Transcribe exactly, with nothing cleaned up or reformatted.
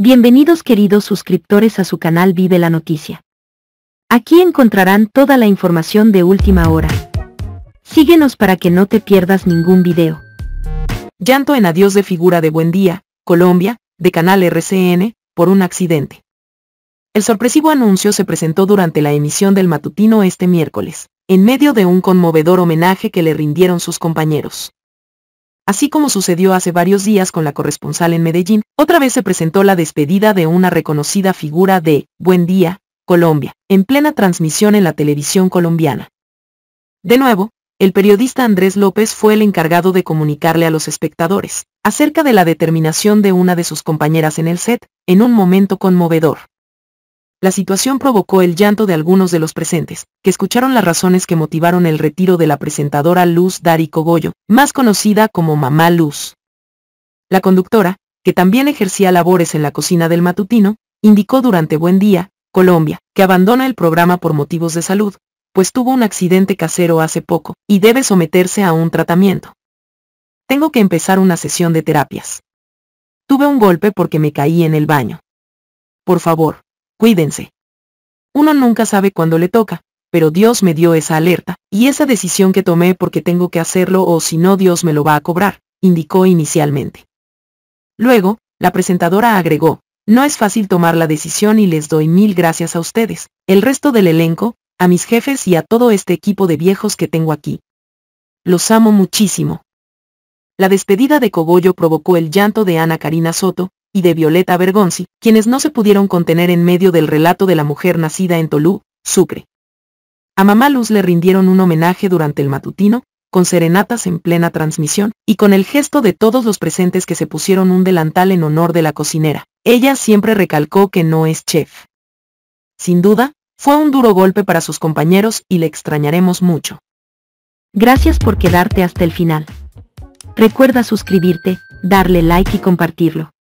Bienvenidos queridos suscriptores a su canal Vive la Noticia. Aquí encontrarán toda la información de última hora. Síguenos para que no te pierdas ningún video. Llanto en adiós de figura de Buen Día, Colombia, de Canal R C N, por un accidente. El sorpresivo anuncio se presentó durante la emisión del matutino este miércoles, en medio de un conmovedor homenaje que le rindieron sus compañeros. Así como sucedió hace varios días con la corresponsal en Medellín, otra vez se presentó la despedida de una reconocida figura de Buen Día, Colombia, en plena transmisión en la televisión colombiana. De nuevo, el periodista Andrés López fue el encargado de comunicarle a los espectadores acerca de la determinación de una de sus compañeras en el set, en un momento conmovedor. La situación provocó el llanto de algunos de los presentes, que escucharon las razones que motivaron el retiro de la presentadora Luz Darí Cogollo, más conocida como Mamá Luz. La conductora, que también ejercía labores en la cocina del matutino, indicó durante Buen Día, Colombia, que abandona el programa por motivos de salud, pues tuvo un accidente casero hace poco, y debe someterse a un tratamiento. Tengo que empezar una sesión de terapias. Tuve un golpe porque me caí en el baño. Por favor, cuídense. Uno nunca sabe cuándo le toca, pero Dios me dio esa alerta, y esa decisión que tomé porque tengo que hacerlo o si no Dios me lo va a cobrar, indicó inicialmente. Luego, la presentadora agregó, no es fácil tomar la decisión y les doy mil gracias a ustedes, el resto del elenco, a mis jefes y a todo este equipo de viejos que tengo aquí. Los amo muchísimo. La despedida de Cogollo provocó el llanto de Ana Karina Soto y de Violeta Vergonzi, quienes no se pudieron contener en medio del relato de la mujer nacida en Tolú, Sucre. A Mamá Luz le rindieron un homenaje durante el matutino, con serenatas en plena transmisión, y con el gesto de todos los presentes que se pusieron un delantal en honor de la cocinera. Ella siempre recalcó que no es chef. Sin duda, fue un duro golpe para sus compañeros y le extrañaremos mucho. Gracias por quedarte hasta el final. Recuerda suscribirte, darle like y compartirlo.